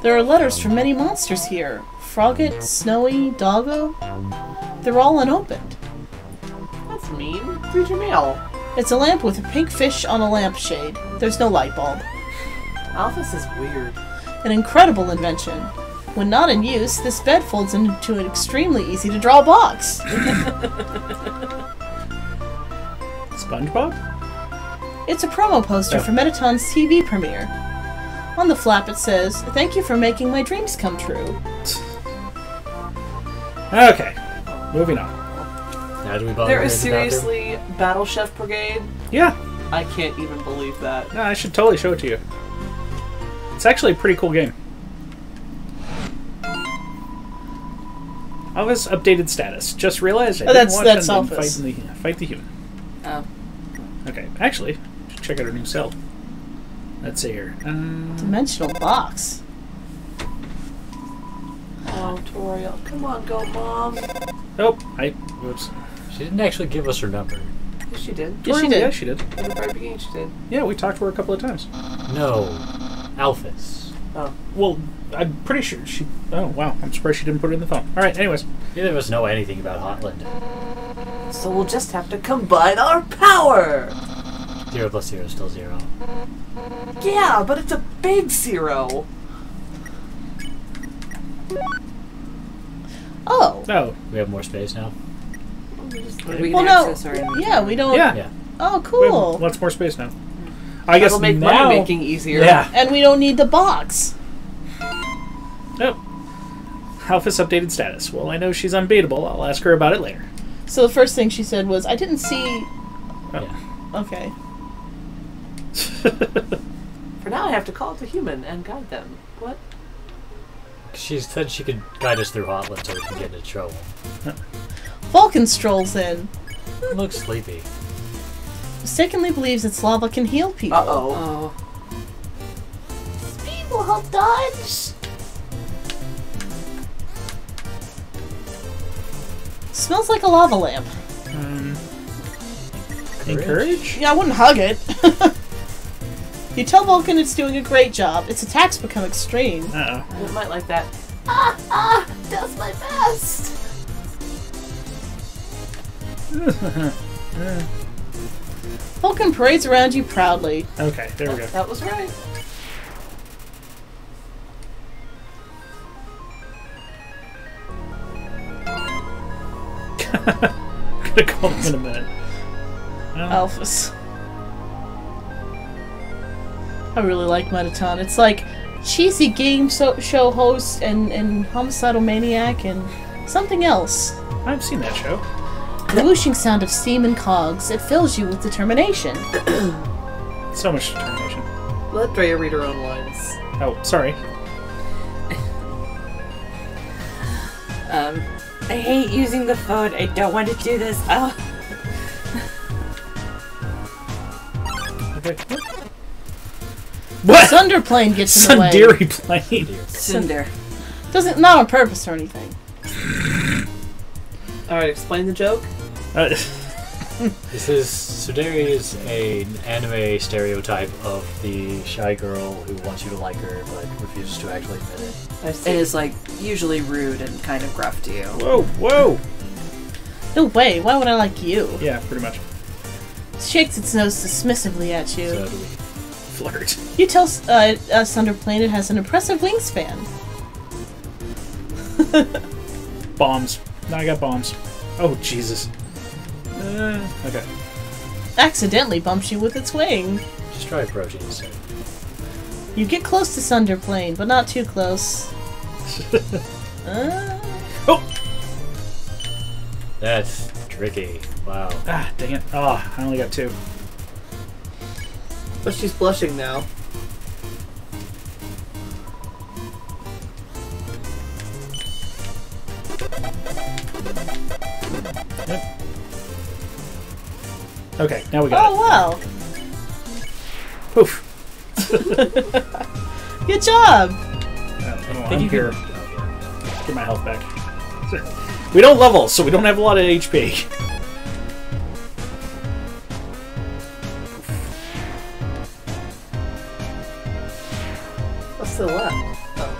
There are letters from many monsters here. Frogget, Snowy, Doggo. They're all unopened. That's mean. Read your mail. It's a lamp with a pink fish on a lampshade. There's no light bulb. Alphys is weird. An incredible invention. When not in use, this bed folds into an extremely easy to draw box. SpongeBob? It's a promo poster oh. for Mettaton's T V premiere. On the flap it says, "Thank you for making my dreams come true." Okay, moving on. Now do we there is seriously Battle Chef Brigade? Yeah. I can't even believe that. No, I should totally show it to you. It's actually a pretty cool game. Alphys updated status. Just realized I oh, didn't that's, want to fight the, fight the human. Oh. Okay, actually, check out her new cell. Let's see here. Uh, Dimensional box. mom, Toriel. Come on, go, mom. Nope. I. Oops. She didn't actually give us her number. Yes, she did. Yes, she did. Yeah, she did. At the very beginning, she did. Yeah, we talked to her a couple of times. No. Alphys. Oh. Well, I'm pretty sure she... Oh, wow. I'm surprised she didn't put it in the phone. All right, anyways. Neither of us know anything about Hotland. So we'll just have to combine our power! Zero plus zero is still zero. Yeah, but it's a big zero. Oh. Oh. We have more space now. We well, no. Yeah, we don't. Yeah. yeah. Oh, cool. Lots more space now. I That'll guess make now money making easier. Yeah. And we don't need the box. Nope. Alpha's updated status. Well, I know she's unbeatable. I'll ask her about it later. So the first thing she said was, "I didn't see." Oh. Yeah. Okay. For now, I have to call up the human and guide them. What? She said she could guide us through Hotland so we can get into trouble. Huh. Vulcan strolls in. Looks sleepy. Mistakenly believes its lava can heal people. Uh-oh. Oh. Speed will help dodge! Smells like a lava lamp. Um, encourage? Yeah, I wouldn't hug it. You tell Vulcan it's doing a great job. Its attacks become extreme. Uh-oh. It might like that. Ah! Ah! That's my best! Vulcan parades around you proudly. Okay, there we go. That was right. I'm gonna call him in a minute. Oh. Alphys. I really like Mettaton. It's like cheesy game so show host and, and homicidal maniac and something else. I've seen that show. The whooshing sound of steam and cogs. It fills you with determination. So much determination. Let Drea read her own lines. Oh, sorry. um, I hate using the phone. I don't want to do this. Oh. Okay. What? Sunderplane gets in the way. Sunderi plane. Sunder. Doesn't not on purpose or anything. All right, explain the joke. Uh, this is Sundari is a, an anime stereotype of the shy girl who wants you to like her but refuses to actually admit it. I see. It is like usually rude and kind of gruff to you. Whoa, whoa! No way. Why would I like you? Yeah, pretty much. It shakes its nose dismissively at you. So do we flirt? You tell uh, uh, Sunderplane it has an impressive wingspan. Bombs. Now I got bombs. Oh, Jesus. Uh, okay. Accidentally bumps you with its wing. Just try approaching this. You get close to Sunderplane, but not too close. uh. Oh! That's tricky. Wow. Ah, dang it. Ah, oh, I only got two. But she's blushing now. Okay, now we got oh, it. Oh, wow. Poof. Good job. Uh, I don't I'm here. Can... Get my health back. We don't level, so we don't have a lot of H P. What's the left? Oh.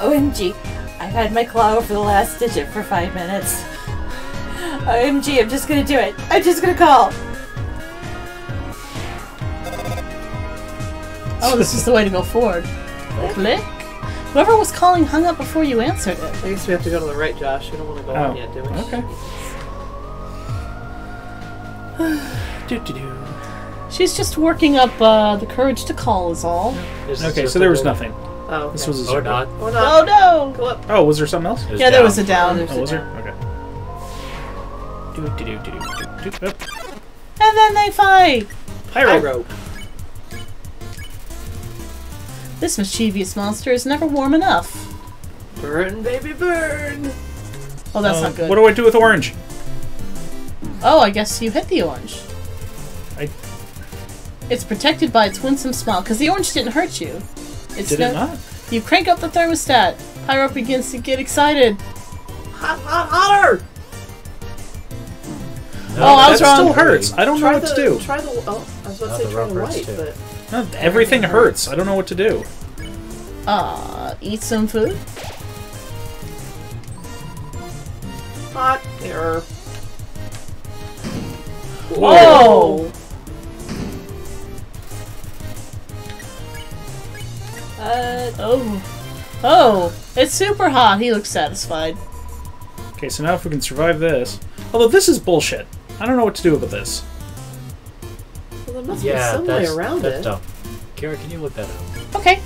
O M G. I've had my claw over the last digit for five minutes. O M G, I'm just gonna do it. I'm just gonna call. Oh, this is the way to go forward. Click. Whoever was calling hung up before you answered it. I guess we have to go to the right, Josh. We don't want to go oh. on yet, do we? Okay. do, do, do. She's just working up uh, the courage to call is all. This okay, is so there was nothing. Oh, okay. This was a or not. Or not. Oh, no! Go up. Oh, was there something else? Yeah, down. There was a down. Oh, was there? Okay. Do, do, do, do, do, do, do. And then they fight! Pyrope! This mischievous monster is never warm enough. Burn, baby, burn! Oh, that's uh, not good. What do I do with orange? Oh, I guess you hit the orange. I... It's protected by its winsome smile, because the orange didn't hurt you. It's Did no... it not? You crank up the thermostat. Pyrope begins to get excited. Hot, hot, hotter! No, oh, I was wrong. That still hurts. I don't try know what the, to do. Try the, oh, I was about to no, say try the white, too. But... No, everything hurts. I don't know what to do. Uh, eat some food? Hot error. Whoa! Whoa. Uh, oh. Oh, it's super hot. He looks satisfied. Okay, so now if we can survive this. Although this is bullshit. I don't know what to do about this. Well, there must yeah, be some way around that's it. Dumb. Kara, can you look that up? Okay.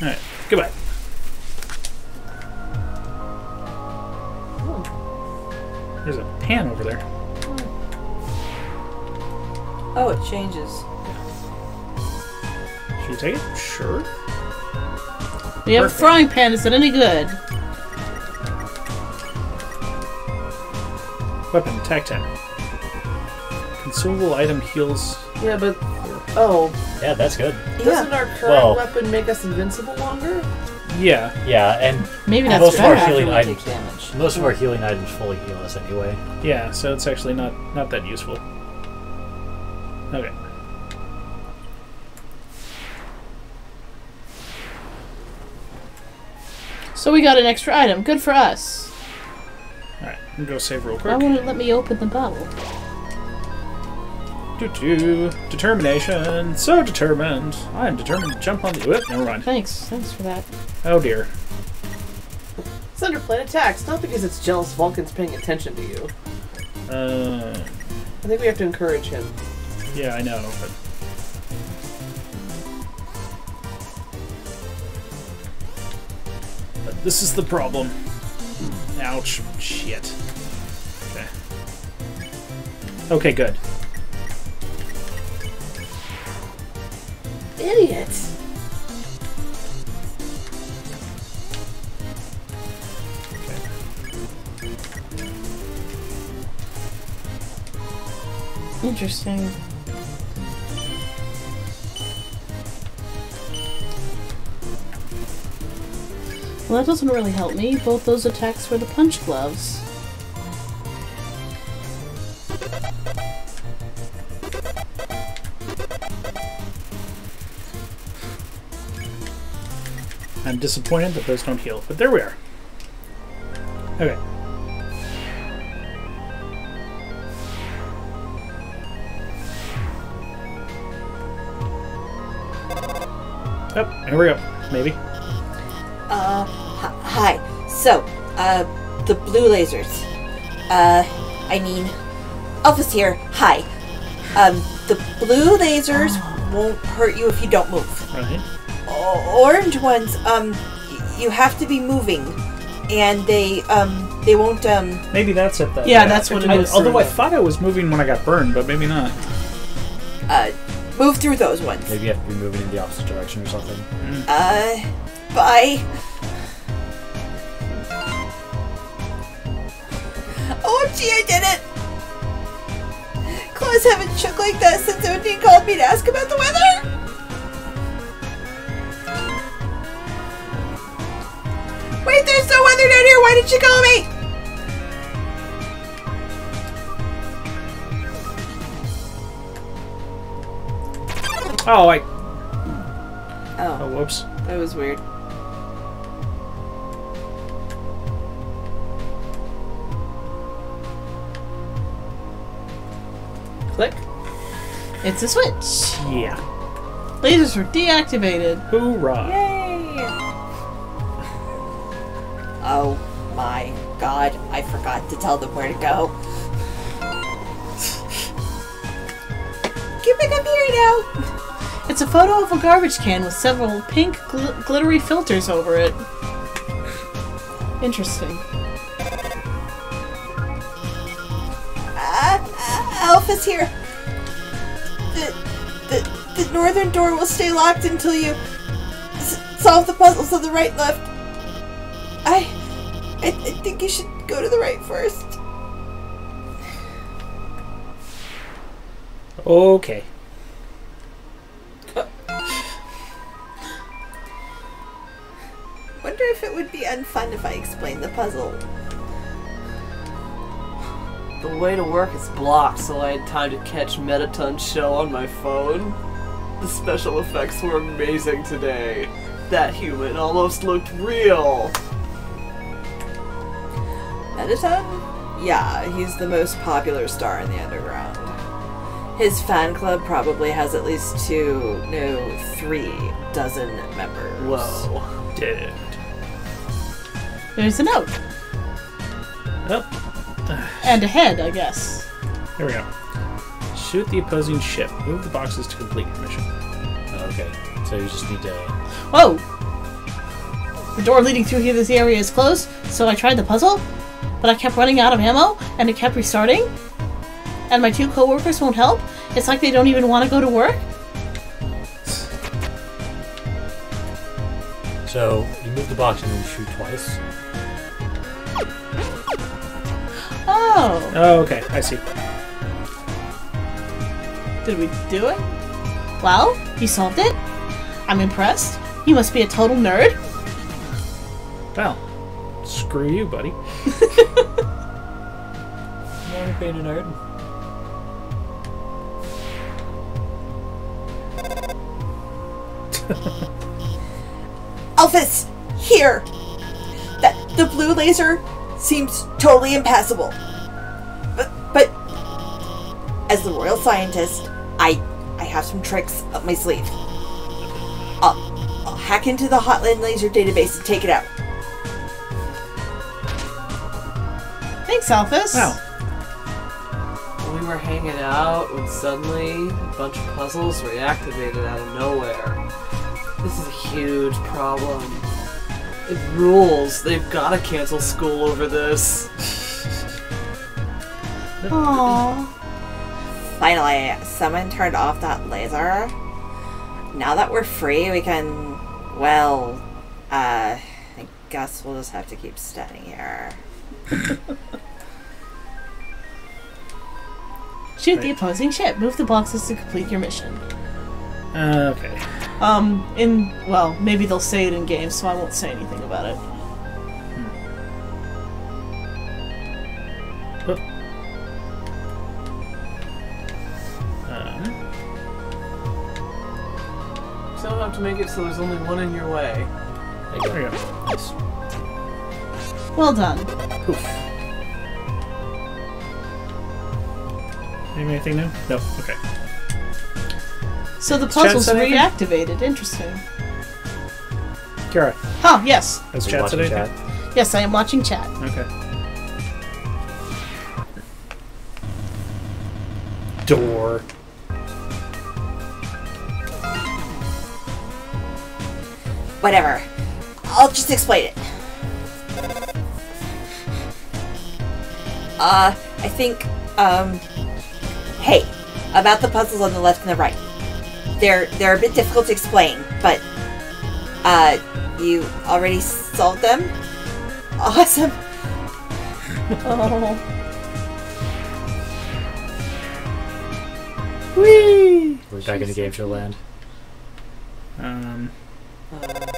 Alright, goodbye. Oh. There's a pan over there. Oh, oh it changes. Should we take it? Sure. We have a frying pan. Is it any good? Weapon, tac tac. Consumable item heals. Yeah, but oh. Yeah, that's good. Doesn't yeah. our current well, weapon make us invincible longer? Yeah. Yeah, and maybe that's most of our healing items. Damage. Most of our healing items fully heal us anyway. Yeah, so it's actually not not that useful. Okay. So we got an extra item. Good for us. I'm gonna go save real quick. Why won't it let me open the bottle? Doo-doo. Determination. So determined. I am determined to jump on the... Oop, never mind. Thanks. Thanks for that. Oh, dear. Sunderplane attacks, not because it's jealous Vulcan's paying attention to you. Uh... I think we have to encourage him. Yeah, I know, but... But this is the problem. Ouch. Shit. Okay. Okay, good. Idiot! Okay. Interesting. Well, that doesn't really help me. Both those attacks were the punch gloves. I'm disappointed that those don't heal, but there we are. Okay. Oh, here we go. Maybe. Uh, hi. So, uh, the blue lasers. Uh, I mean, Alphys here. Hi. Um, the blue lasers won't hurt you if you don't move. Right. O orange ones, um, you have to be moving, and they, um, they won't, um... Maybe that's it, though. Yeah, yeah. that's what it I, is. Although I thought I was moving when I got burned, but maybe not. Uh, move through those ones. Maybe you have to be moving in the opposite direction or something. Mm. Uh... Bye. Oh, gee, I did it! Claws haven't shook like that since Undyne called me to ask about the weather! Wait, there's no weather down here! Why did she call me? Oh, I... Oh. Oh, whoops. That was weird. Click. It's a switch. Yeah. Lasers were deactivated. Hoorah! Yay! Oh my god! I forgot to tell them where to go. Get back up here now. It's a photo of a garbage can with several pink gl glittery filters over it. Interesting. Alphys here. The, the the northern door will stay locked until you s solve the puzzles of the right and left. I, I I think you should go to the right first. Okay. Wonder if it would be unfun if I explained the puzzle. The way to work is blocked, so I had time to catch Mettaton show on my phone. The special effects were amazing today. That human almost looked real. Mettaton? Yeah, he's the most popular star in the underground. His fan club probably has at least two, no, three dozen members. Whoa. Dude. There's a note. Yep. And a head, I guess. Here we go. Shoot the opposing ship. Move the boxes to complete your mission. Okay. So you just need to... Whoa! The door leading through here this area is closed, so I tried the puzzle, but I kept running out of ammo, and it kept restarting. And my two co-workers won't help. It's like they don't even want to go to work. So, you move the box and then you shoot twice. Oh! Oh, okay. I see. Did we do it? Well, he solved it. I'm impressed. You must be a total nerd. Well, screw you, buddy. You want to be a nerd? Alphys, here! That the blue laser seems totally impassable. But, but as the royal scientist, I I have some tricks up my sleeve. I'll, I'll hack into the Hotland laser database and take it out. Thanks, Alphys. Wow. We were hanging out when suddenly a bunch of puzzles were activated out of nowhere. This is a huge problem. It rules. They've got to cancel school over this. Aww. Finally, someone turned off that laser. Now that we're free, we can... Well, uh, I guess we'll just have to keep standing here. Shoot right. The opposing ship. Move the boxes to complete your mission. Uh, okay. Um, in, well, maybe they'll say it in games, so I won't say anything about it. Hmm. Oh. Uh. Still have to make it so there's only one in your way. There you go. Nice. Well done. Oof. Anything new? No. Okay. So the puzzle's reactivated. Interesting. Kara. Huh, yes. Is chat today? Chat? Yes, I am watching chat. Okay. Door. Whatever. I'll just explain it. Uh, I think, um... Hey, about the puzzles on the left and the right. They're, they're a bit difficult to explain, but, uh, you already solved them? Awesome! Oh. Whee! We're back in the game show land. Um. Uh.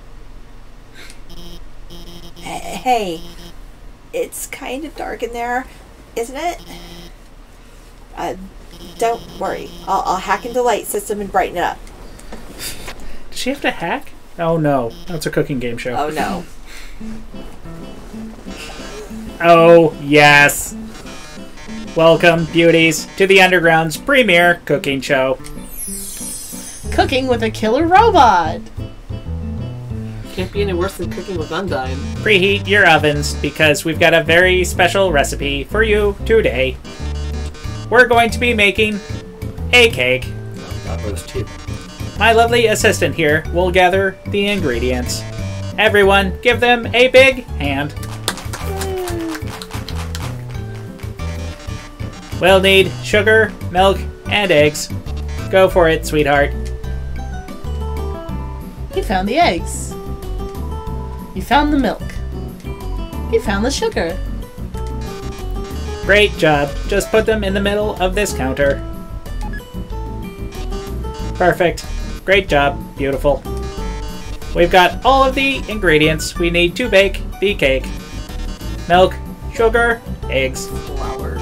Hey, it's kind of dark in there, isn't it? Uh, don't worry. I'll, I'll hack into light system and brighten it up. Does she have to hack? Oh no. That's a cooking game show. Oh no. Oh, yes. Welcome, beauties, to the Underground's premier cooking show. Cooking with a killer robot. Can't be any worse than cooking with Undyne. Preheat your ovens because we've got a very special recipe for you today. We're going to be making a cake. My lovely assistant here will gather the ingredients. Everyone, give them a big hand. We'll need sugar, milk, and eggs. Go for it, sweetheart. You found the eggs. You found the milk. You found the sugar. Great job. Just put them in the middle of this counter. Perfect. Great job. Beautiful. We've got all of the ingredients we need to bake the cake. Milk, sugar, eggs, flour.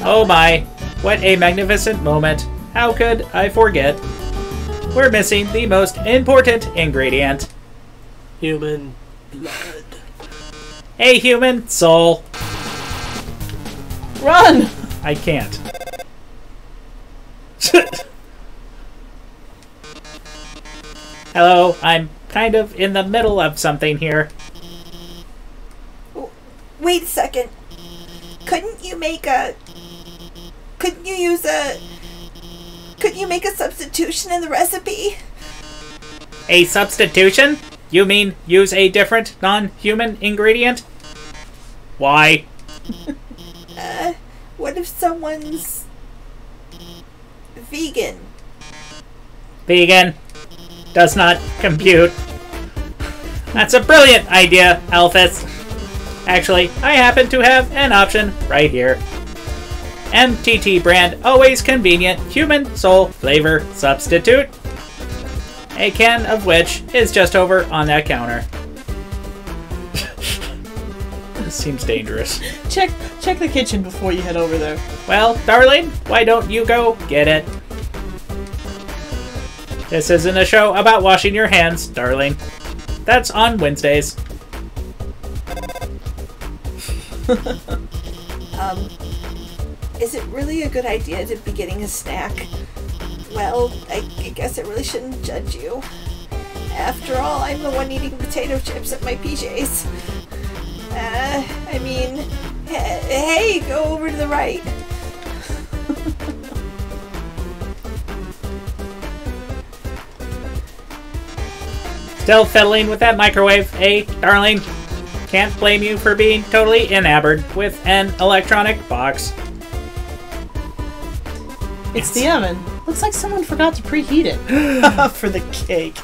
Oh my, what a magnificent moment. How could I forget? We're missing the most important ingredient. Human blood. A human soul. Run! I can't. Hello, I'm kind of in the middle of something here. Wait a second. Couldn't you make a... Couldn't you use a... Couldn't you make a substitution in the recipe? A substitution? You mean use a different non-human ingredient? Why? uh, what if someone's... vegan? Vegan does not compute. That's a brilliant idea, Alphys. Actually, I happen to have an option right here. M T T brand, always convenient, human soul flavor substitute. A can of which is just over on that counter. This seems dangerous. Check, check the kitchen before you head over there. Well, darling, why don't you go get it? This isn't a show about washing your hands, darling. That's on Wednesdays. um... Is it really a good idea to be getting a snack? Well, I, I guess I really shouldn't judge you. After all, I'm the one eating potato chips at my P Js. Uh, I mean, hey, hey, go over to the right. Still fiddling with that microwave, eh, darling? Can't blame you for being totally enamored with an electronic box. It's the oven. Looks like someone forgot to preheat it for the cake.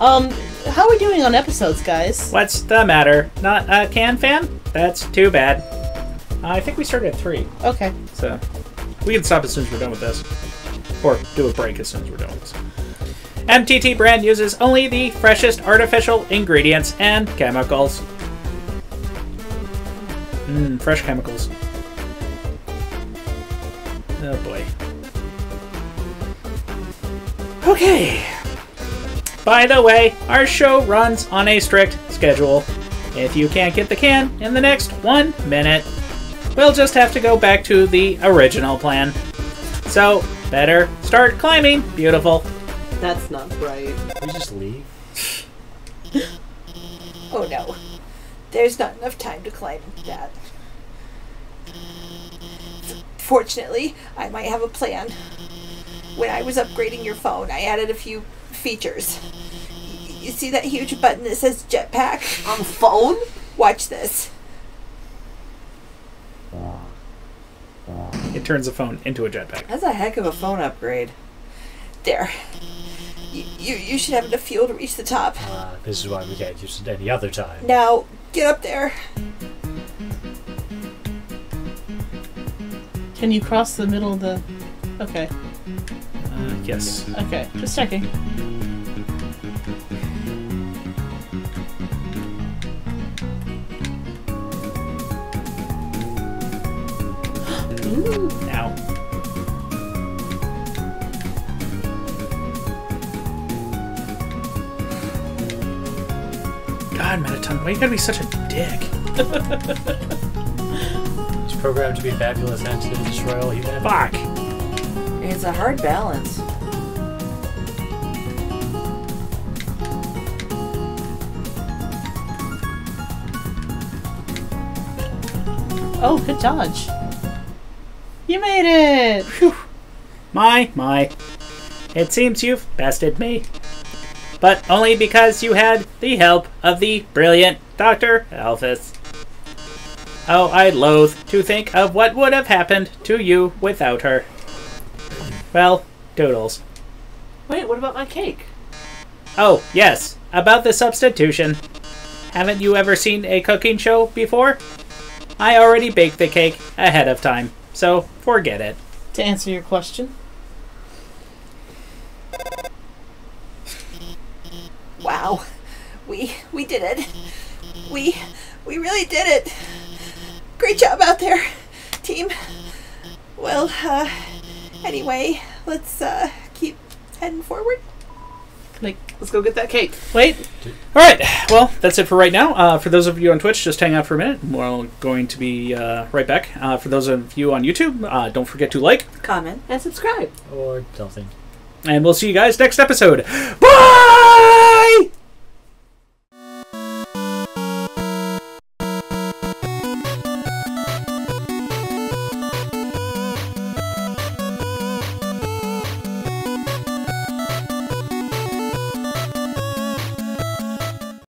Um, how are we doing on episodes, guys? What's the matter? Not a can fan? That's too bad. Uh, I think we started at three. Okay. So we can stop as soon as we're done with this. Or do a break as soon as we're done with this. M T T brand uses only the freshest artificial ingredients and chemicals. Mmm, fresh chemicals. Oh boy. Okay. By the way, our show runs on a strict schedule. If you can't get the can in the next one minute, we'll just have to go back to the original plan. So, better start climbing, beautiful. That's not right. Can we just leave? Oh no. There's not enough time to climb that. Fortunately, I might have a plan. When I was upgrading your phone, I added a few features. You see that huge button that says Jetpack? On the phone? Watch this. It turns the phone into a jetpack. That's a heck of a phone upgrade. There. You, you, you should have enough fuel to reach the top. Uh, this is why we can't use it any other time. Now, get up there. Can you cross the middle of the... Okay. Uh, yes. Okay, just checking. Ooh. Ow. God, Mettaton, why you gotta be such a dick? He's programmed to be fabulous and to destroy all humanity. Fuck! It's a hard balance. Oh, good dodge. You made it! Whew. My, my. It seems you've bested me. But only because you had the help of the brilliant Doctor Alphys. Oh, I loathe to think of what would have happened to you without her. Well, doodles. Wait, what about my cake? Oh, yes. About the substitution. Haven't you ever seen a cooking show before? I already baked the cake ahead of time, so forget it. To answer your question. Wow. We we did it. We we really did it. Great job out there, team. Well, uh, anyway, let's uh, keep heading forward. Like, let's go get that cake. Wait. All right. Well, that's it for right now. Uh, for those of you on Twitch, just hang out for a minute. We're going to be uh, right back. Uh, for those of you on YouTube, uh, don't forget to like, comment, and subscribe. Or something. And we'll see you guys next episode. Bye!